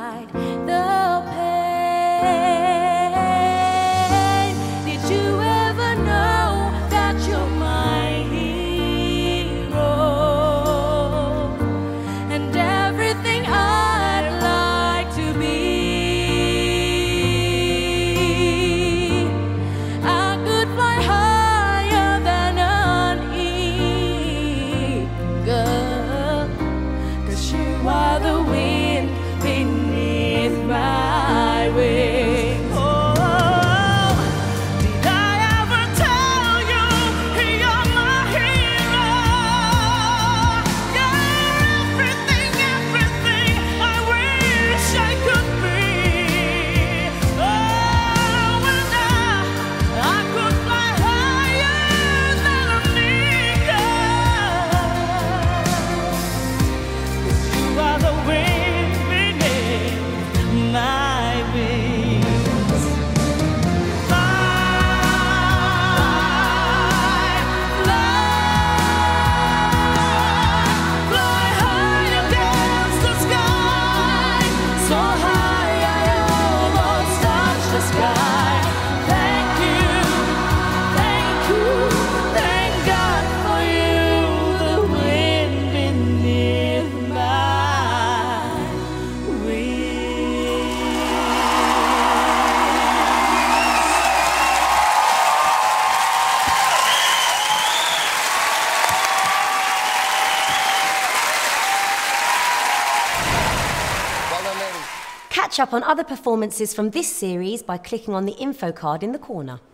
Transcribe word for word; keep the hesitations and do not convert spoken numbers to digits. hide the pain. Did you ever know that you're my hero and everything I'd like to be? I could fly higher than an eagle, 'cause you are the wind beneath my wings. Oh, did I ever tell you you're my hero? You're everything, everything I wish I could be. Oh, and I, I could fly higher than an eagle, 'cause you are the wind beneath my wings. Fly, fly, fly high against the sky, so high I almost touch the sky. Thank you, thank you, thank God for you, the wind beneath my wings. Well done, ladies. Catch up on other performances from this series by clicking on the info card in the corner.